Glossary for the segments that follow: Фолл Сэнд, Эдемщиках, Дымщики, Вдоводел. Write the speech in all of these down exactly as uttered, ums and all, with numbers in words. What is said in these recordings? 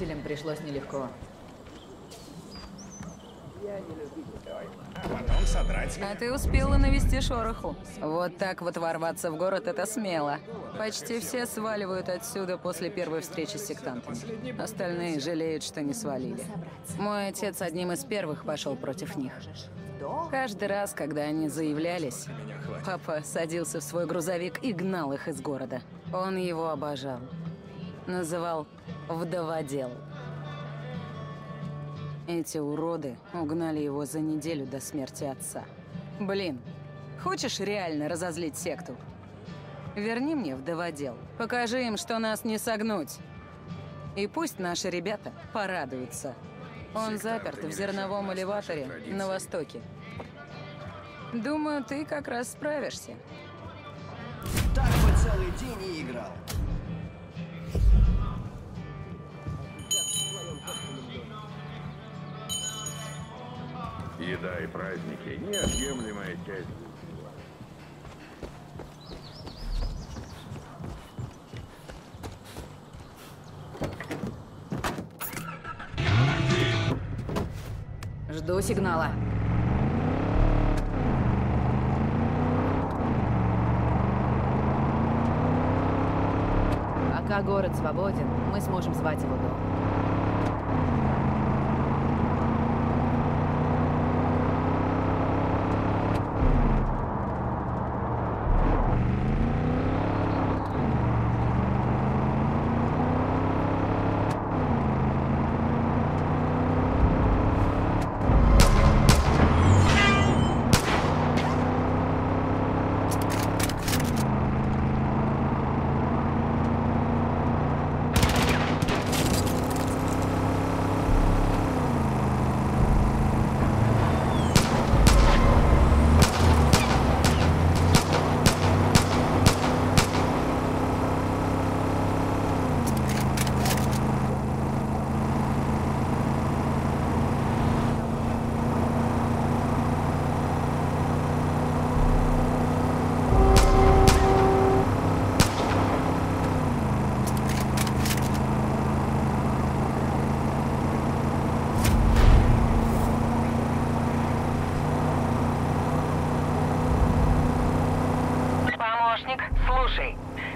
жителям пришлось нелегко. А ты успела навести шороху. Вот так вот ворваться в город – это смело. Почти все сваливают отсюда после первой встречи с сектантами. Остальные жалеют, что не свалили. Мой отец одним из первых пошел против них. Каждый раз, когда они заявлялись, папа садился в свой грузовик и гнал их из города. Он его обожал. Называл «Вдоводел». Эти уроды угнали его за неделю до смерти отца. Блин, хочешь реально разозлить секту? Верни мне вдоводел. Покажи им, что нас не согнуть. И пусть наши ребята порадуются. Он заперт в зерновом элеваторе на востоке. Думаю, ты как раз справишься. Так бы целый день и играл. Еда и праздники – неотъемлемая часть. Жду сигнала. Пока город свободен, мы сможем звать его дома.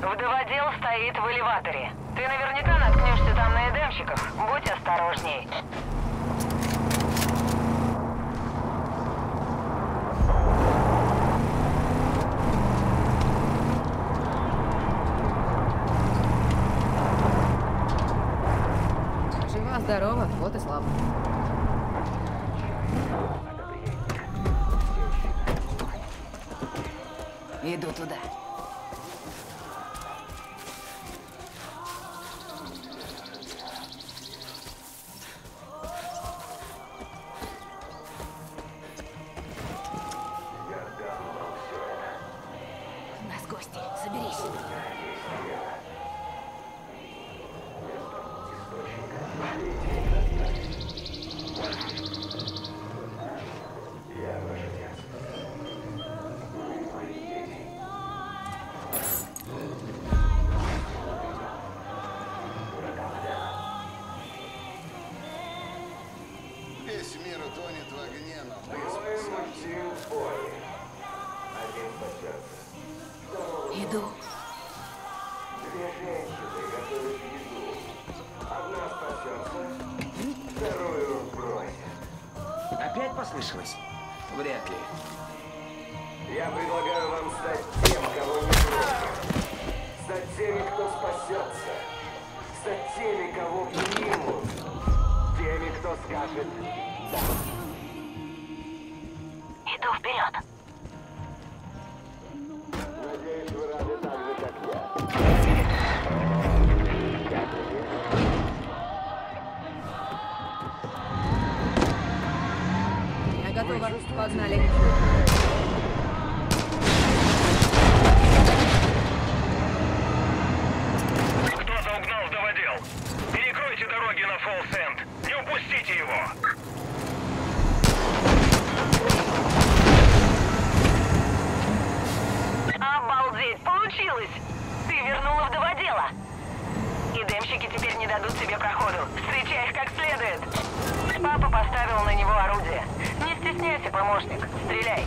Вдоводел стоит в элеваторе. Ты наверняка наткнешься там на Эдемщиках. Будь осторожней. Жива-здорова, вот и слава. Иду туда. Слышалось? Вряд ли. Я предлагаю вам стать тем, кого не бросят. Стать теми, кто спасется. Стать теми, кого примут. Теми, кто скажет «да». Иду вперед. Надеюсь, вы рады так же, как я. Я тебе. Готово. Погнали. Кто-то угнал вдоводел. Перекройте дороги на Фолл Сэнд. Не упустите его. Обалдеть, получилось! Ты вернула вдоводела. И дымщики теперь не дадут тебе тебе проходу. Встречай их как следует. Папа поставил на него орудие. Не стесняйся, помощник. Стреляй.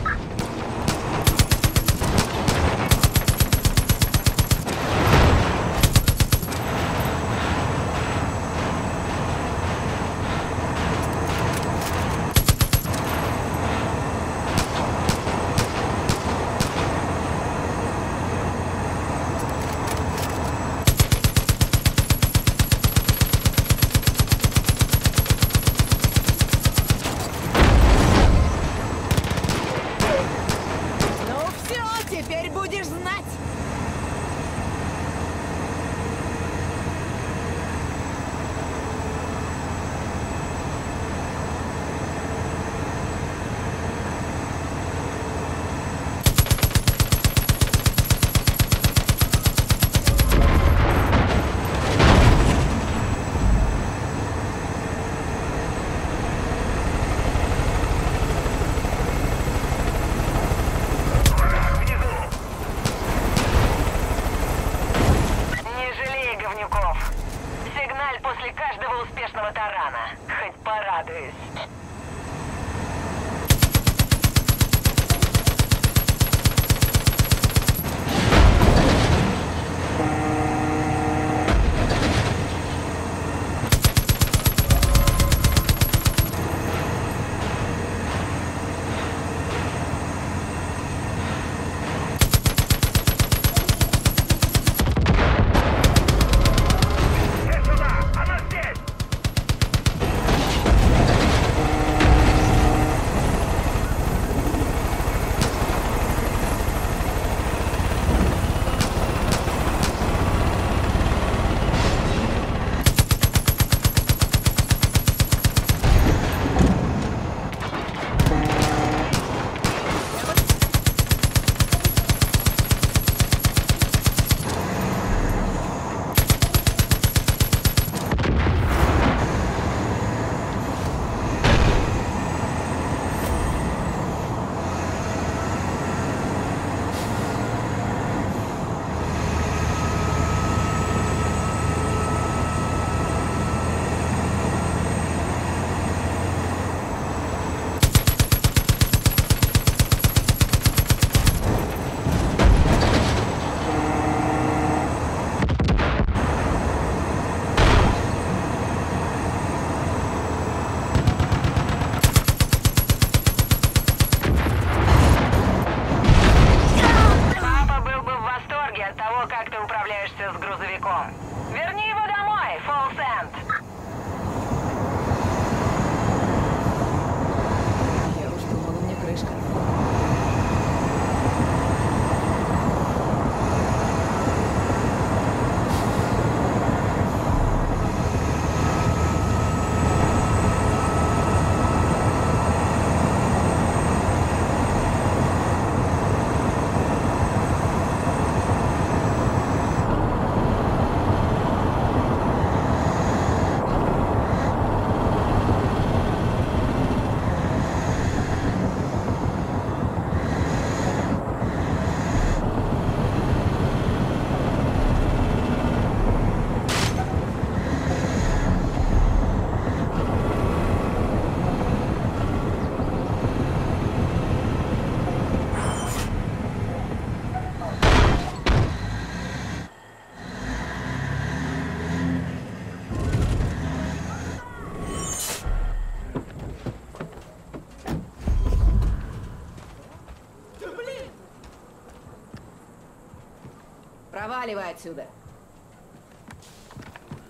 Проваливай отсюда.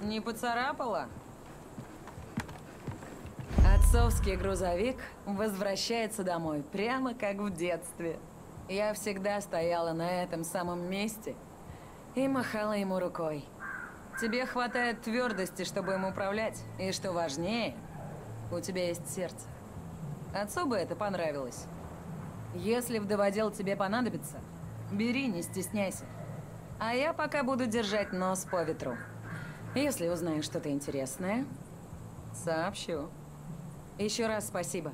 Не поцарапала? Отцовский грузовик возвращается домой, прямо как в детстве. Я всегда стояла на этом самом месте и махала ему рукой. Тебе хватает твердости, чтобы им управлять. И что важнее, у тебя есть сердце. Отцу бы это понравилось. Если вдоводел тебе понадобится, бери, не стесняйся. А я пока буду держать нос по ветру. Если узнаю что-то интересное, сообщу. Еще раз спасибо.